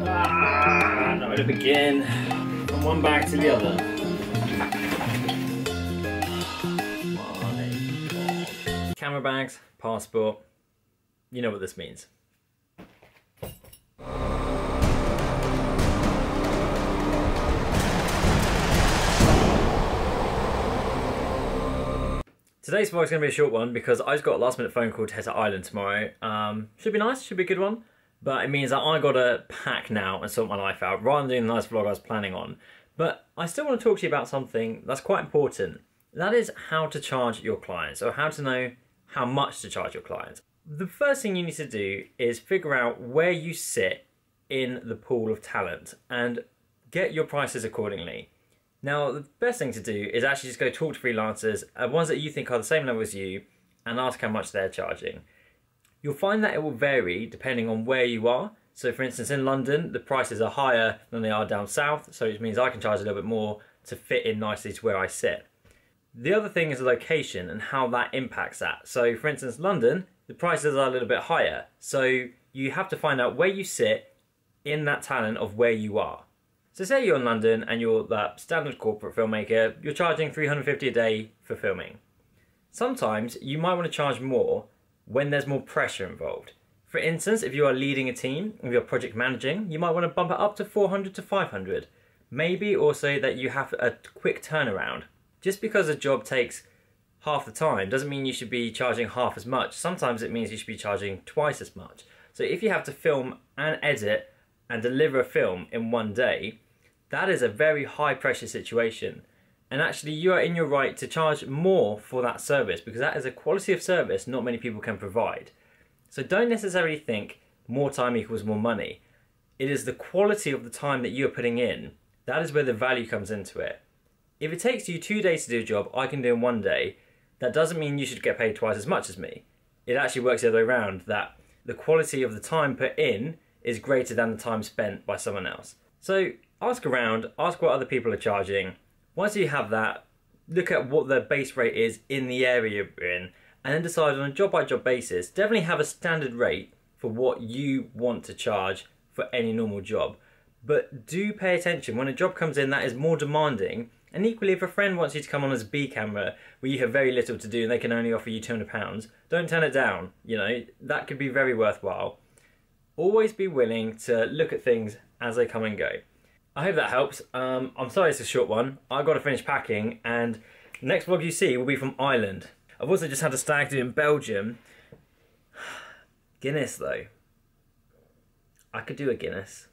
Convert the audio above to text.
Ah, now to begin from one back to the other. My God. Camera bags, passport. You know what this means. Today's vlog's going to be a short one because I just got a last minute phone call to head to Ireland tomorrow. Should be nice, should be a good one. But it means that I got to pack now and sort my life out rather than doing the nice vlog I was planning on. But I still want to talk to you about something that's quite important. That is how to charge your clients, or how to know how much to charge your clients. The first thing you need to do is figure out where you sit in the pool of talent and get your prices accordingly. Now, the best thing to do is actually just go talk to freelancers, ones that you think are the same level as you, and ask how much they're charging. You'll find that it will vary depending on where you are. So for instance, in London, the prices are higher than they are down south, so it means I can charge a little bit more to fit in nicely to where I sit. The other thing is the location and how that impacts that. So for instance, London, the prices are a little bit higher. So you have to find out where you sit in that talent of where you are. So say you're in London and you're that standard corporate filmmaker, you're charging $350 a day for filming. Sometimes you might want to charge more when there's more pressure involved. For instance, if you are leading a team, if you're project managing, you might want to bump it up to $400 to $500. Maybe also that you have a quick turnaround. Just because a job takes half the time doesn't mean you should be charging half as much. Sometimes it means you should be charging twice as much. So if you have to film and edit and deliver a film in one day, that is a very high pressure situation. And actually you are in your right to charge more for that service, because that is a quality of service not many people can provide. So don't necessarily think more time equals more money. It is the quality of the time that you are putting in. That is where the value comes into it. If it takes you 2 days to do a job, I can do in one day. That doesn't mean you should get paid twice as much as me. It actually works the other way around, that the quality of the time put in is greater than the time spent by someone else. So ask around, ask what other people are charging. Once you have that, look at what their base rate is in the area you're in, and then decide on a job by job basis. Definitely have a standard rate for what you want to charge for any normal job. But do pay attention when a job comes in that is more demanding, and equally if a friend wants you to come on as a B camera where you have very little to do and they can only offer you £200, don't turn it down, you know, that could be very worthwhile. Always be willing to look at things as they come and go. I hope that helps. I'm sorry it's a short one. I've got to finish packing, and the next vlog you see will be from Ireland. I've also just had a stag do in Belgium. Guinness though. I could do a Guinness.